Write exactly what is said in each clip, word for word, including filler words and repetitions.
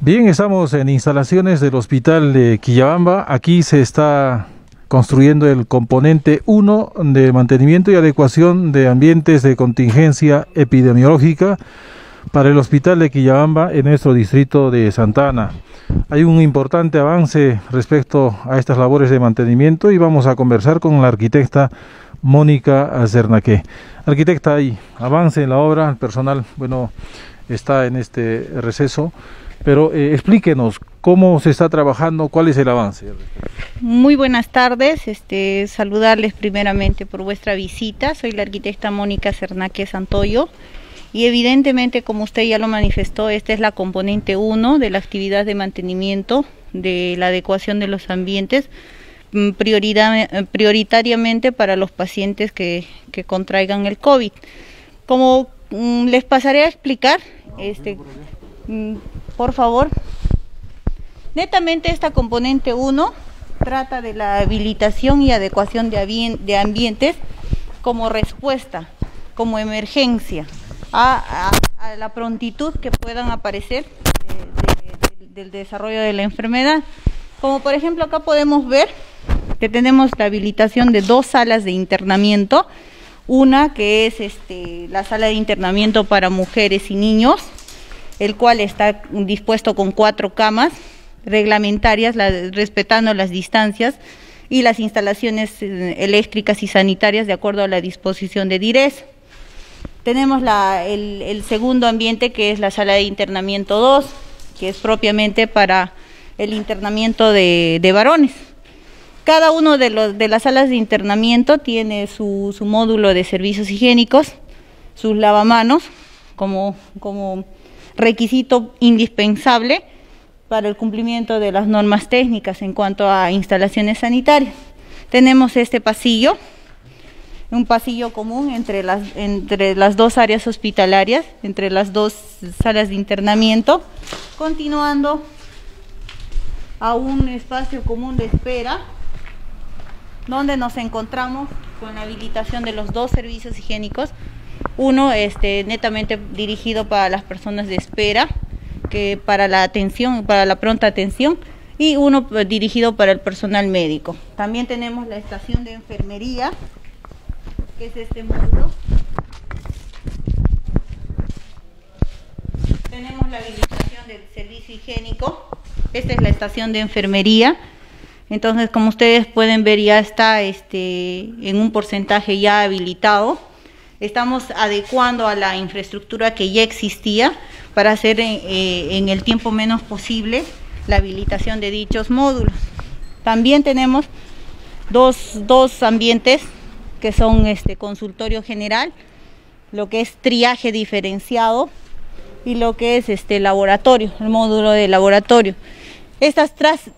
Bien, estamos en instalaciones del hospital de Quillabamba. Aquí se está construyendo el componente uno de mantenimiento y adecuación de ambientes de contingencia epidemiológica para el hospital de Quillabamba en nuestro distrito de Santa Ana. Hay un importante avance respecto a estas labores de mantenimiento y vamos a conversar con la arquitecta Mónica Cernaque. Arquitecta, hay avance en la obra, el personal, bueno, está en este receso, pero eh, explíquenos cómo se está trabajando, cuál es el avance. Muy buenas tardes, este, saludarles primeramente por vuestra visita. Soy la arquitecta Mónica Cernaque Santoyo y evidentemente, como usted ya lo manifestó, esta es la componente uno de la actividad de mantenimiento de la adecuación de los ambientes, prioridad, prioritariamente para los pacientes que, que contraigan el COVID. Como les pasaré a explicar, este, por favor, netamente esta componente uno trata de la habilitación y adecuación de ambientes como respuesta, como emergencia, a, a, a la prontitud que puedan aparecer de, de, de, del desarrollo de la enfermedad. Como por ejemplo acá podemos ver que tenemos la habilitación de dos salas de internamiento. Una que es este, la sala de internamiento para mujeres y niños, el cual está dispuesto con cuatro camas reglamentarias, la, respetando las distancias y las instalaciones eh, eléctricas y sanitarias de acuerdo a la disposición de DIRES. Tenemos la, el, el segundo ambiente, que es la sala de internamiento dos, que es propiamente para el internamiento de, de varones. Cada uno de, los, de las salas de internamiento tiene su, su módulo de servicios higiénicos, sus lavamanos como, como requisito indispensable para el cumplimiento de las normas técnicas en cuanto a instalaciones sanitarias. Tenemos este pasillo, un pasillo común entre las, entre las dos áreas hospitalarias, entre las dos salas de internamiento, continuando a un espacio común de espera, donde nos encontramos con la habilitación de los dos servicios higiénicos, uno este, netamente dirigido para las personas de espera, que para la atención, para la pronta atención, y uno dirigido para el personal médico. También tenemos la estación de enfermería, que es este módulo. Tenemos la habilitación del servicio higiénico, esta es la estación de enfermería. Entonces, como ustedes pueden ver, ya está este, en un porcentaje ya habilitado. Estamos adecuando a la infraestructura que ya existía para hacer en, eh, en el tiempo menos posible la habilitación de dichos módulos. También tenemos dos, dos ambientes que son este consultorio general, lo que es triaje diferenciado y lo que es este laboratorio, el módulo de laboratorio. Estas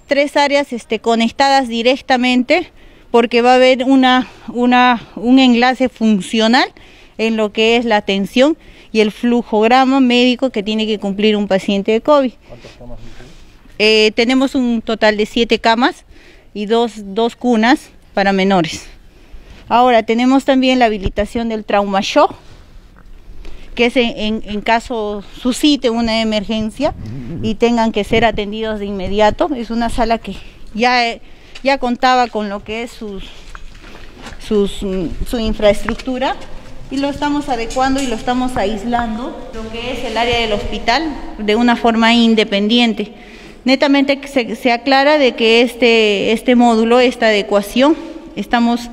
tres áreas este, conectadas directamente, porque va a haber una, una, un enlace funcional en lo que es la atención y el flujograma médico que tiene que cumplir un paciente de COVID. ¿Cuántas camas tiene? Eh, tenemos un total de siete camas y dos, dos cunas para menores. Ahora tenemos también la habilitación del trauma shock, que es en, en, en caso suscite una emergencia y tengan que ser atendidos de inmediato. Es una sala que ya, ya contaba con lo que es sus, sus, su infraestructura y lo estamos adecuando y lo estamos aislando, lo que es el área del hospital, de una forma independiente. Netamente se, se aclara de que este, este módulo, esta adecuación, estamos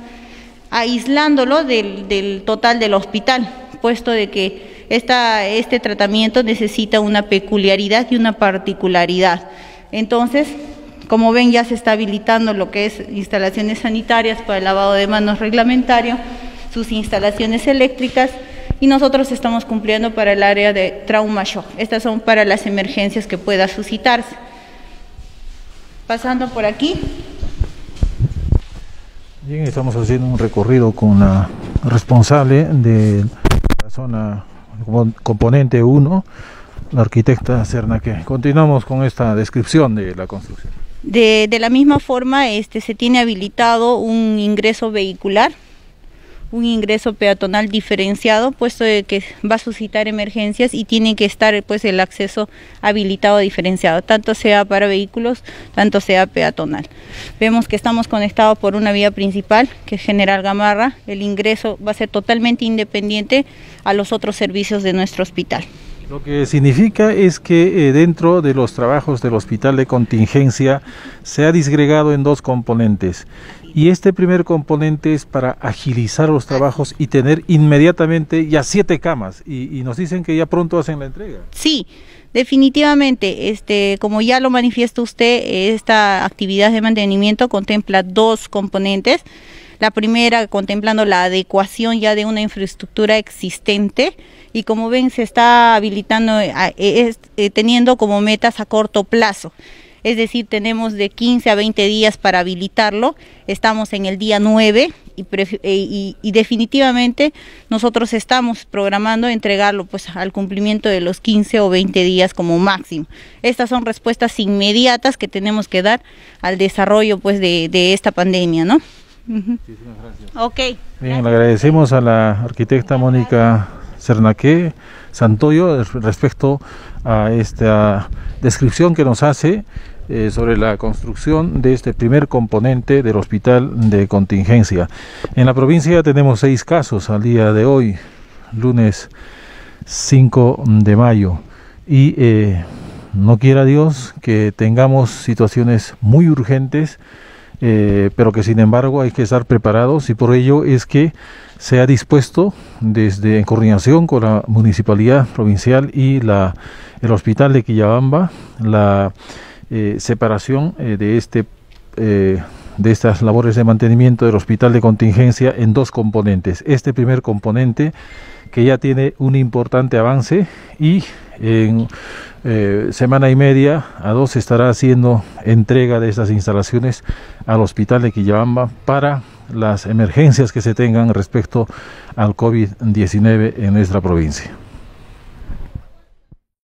aislándolo del, del total del hospital, puesto de que esta, este tratamiento necesita una peculiaridad y una particularidad. Entonces, como ven, ya se está habilitando lo que es instalaciones sanitarias para el lavado de manos reglamentario, sus instalaciones eléctricas, y nosotros estamos cumpliendo para el área de trauma shock. Estas son para las emergencias que pueda suscitarse. Pasando por aquí. Bien, estamos haciendo un recorrido con la responsable de zona componente uno, la arquitecta Cernaque. Continuamos con esta descripción de la construcción. De, de la misma forma, este, se tiene habilitado un ingreso vehicular, un ingreso peatonal diferenciado, puesto que va a suscitar emergencias y tiene que estar pues el acceso habilitado diferenciado, tanto sea para vehículos, tanto sea peatonal. Vemos que estamos conectados por una vía principal, que es General Gamarra. El ingreso va a ser totalmente independiente a los otros servicios de nuestro hospital. Lo que significa es que eh, dentro de los trabajos del hospital de contingencia se ha disgregado en dos componentes. Y este primer componente es para agilizar los trabajos y tener inmediatamente ya siete camas. Y, y nos dicen que ya pronto hacen la entrega. Sí, definitivamente. Este, como ya lo manifiesta usted, esta actividad de mantenimiento contempla dos componentes. La primera, contemplando la adecuación ya de una infraestructura existente, y como ven, se está habilitando, a, es, eh, teniendo como metas a corto plazo. Es decir, tenemos de quince a veinte días para habilitarlo, estamos en el día nueve y, y, y definitivamente nosotros estamos programando entregarlo pues al cumplimiento de los quince o veinte días como máximo. Estas son respuestas inmediatas que tenemos que dar al desarrollo pues de, de esta pandemia, ¿no? Uh-huh. Muchísimas gracias. Okay. Bien, le agradecemos a la arquitecta Mónica Cernaque Santoyo respecto a esta descripción que nos hace eh, sobre la construcción de este primer componente del hospital de contingencia. En la provincia tenemos seis casos al día de hoy, lunes cinco de mayo, y eh, no quiera Dios que tengamos situaciones muy urgentes. Eh, pero que sin embargo hay que estar preparados, y por ello es que se ha dispuesto desde en coordinación con la Municipalidad Provincial y la, el Hospital de Quillabamba la eh, separación eh, de, este, eh, de estas labores de mantenimiento del Hospital de Contingencia en dos componentes. Este primer componente que ya tiene un importante avance, y en eh, semana y media a dos se estará haciendo entrega de estas instalaciones al hospital de Quillabamba para las emergencias que se tengan respecto al COVID diecinueve en nuestra provincia.